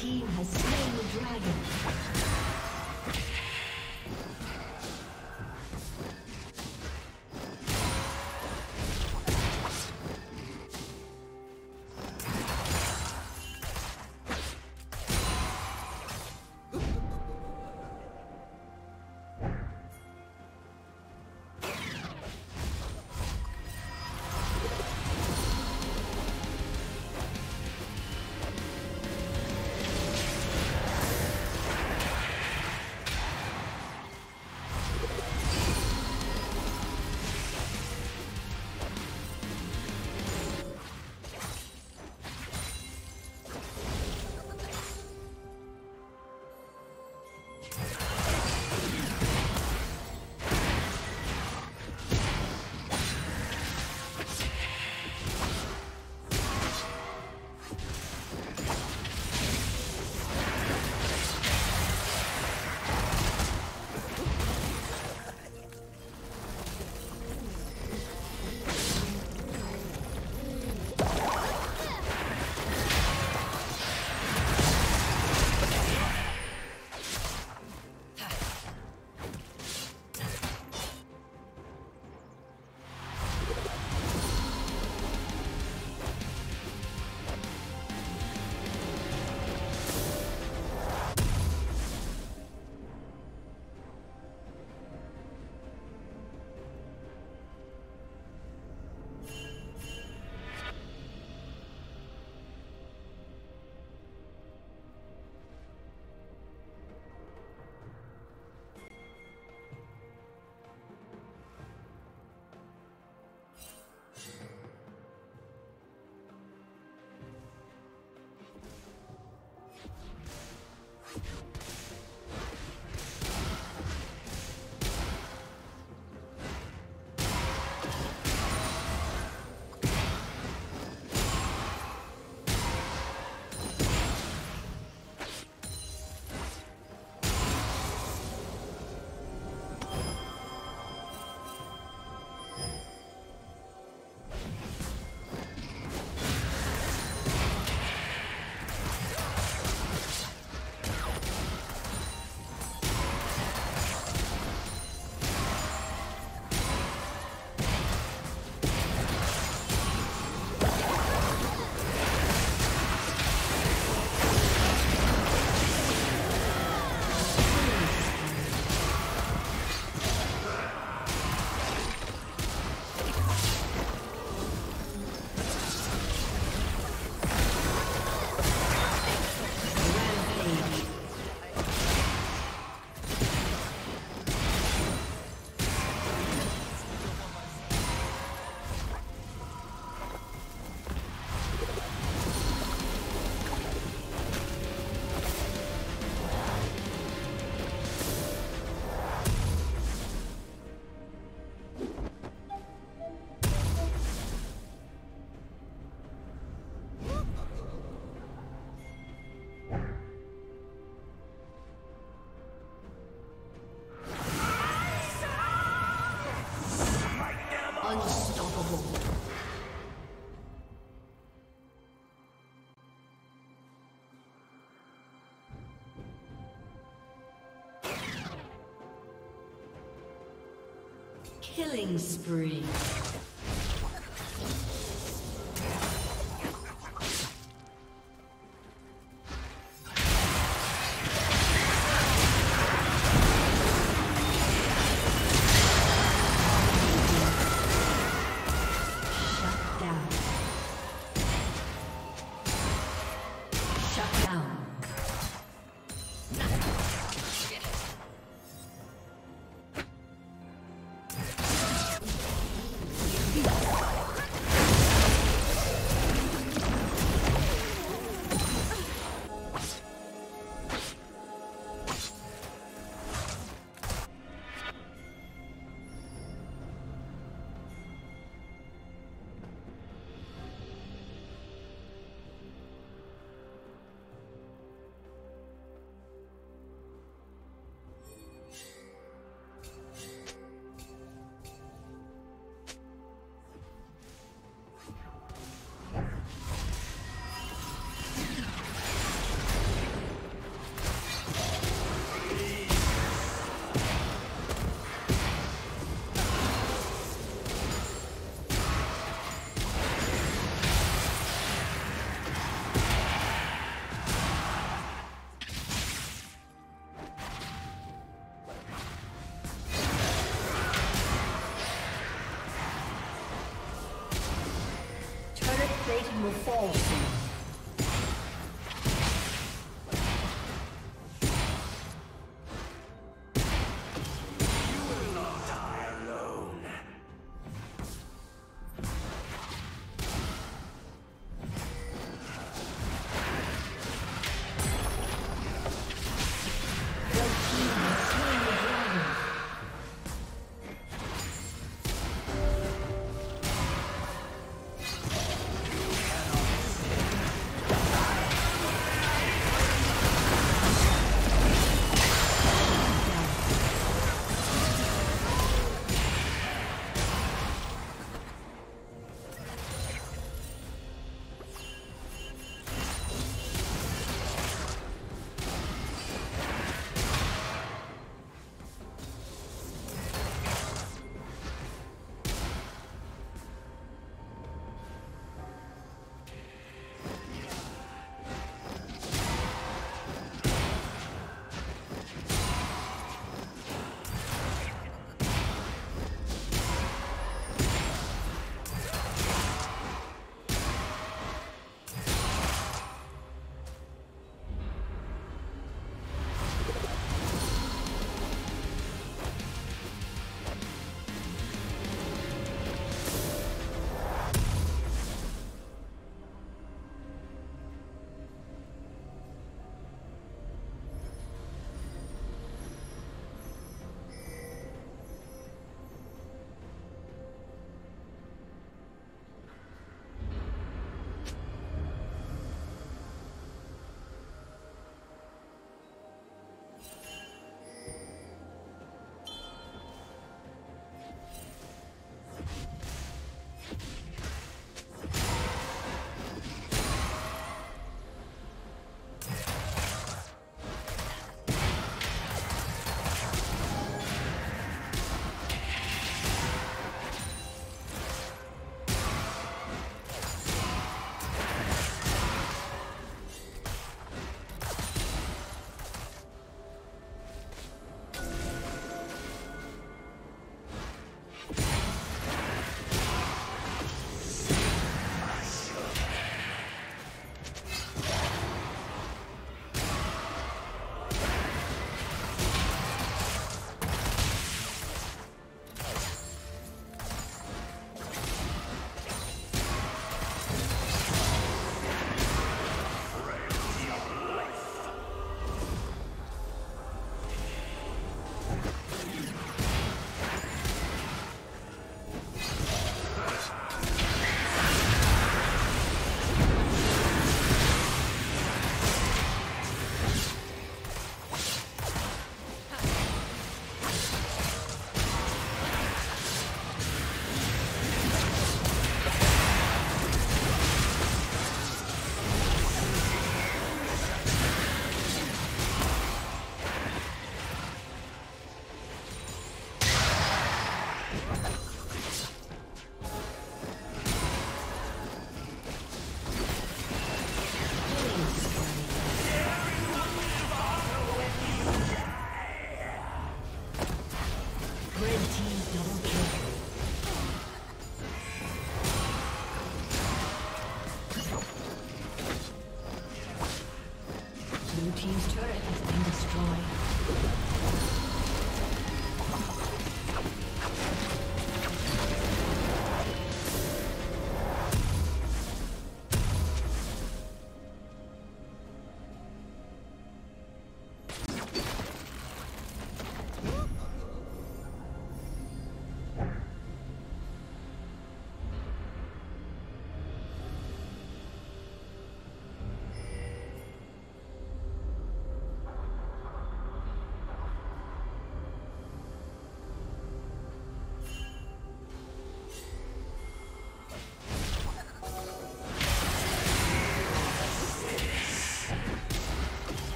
team has slain the dragon. Killing spree. Satan will fall soon.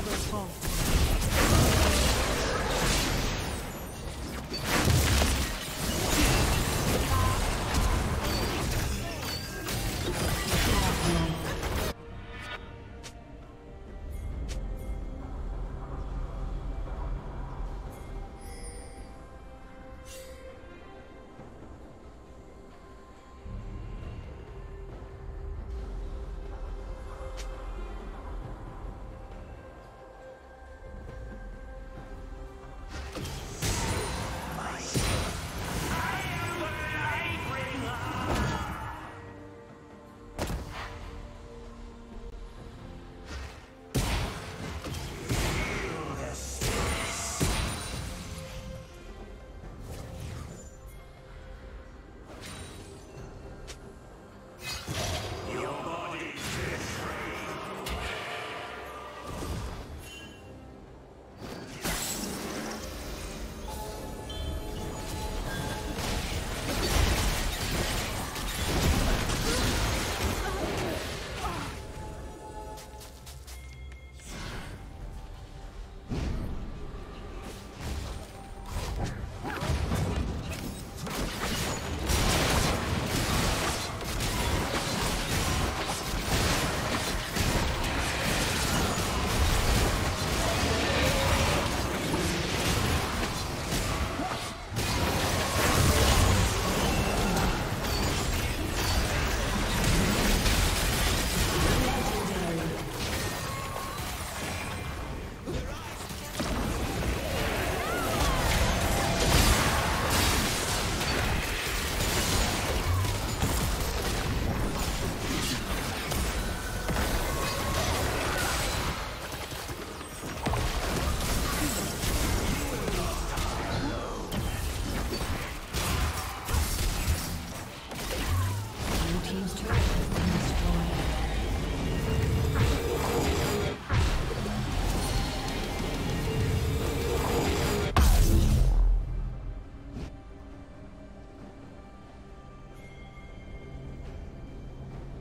never fall.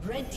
Red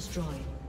Destroyed.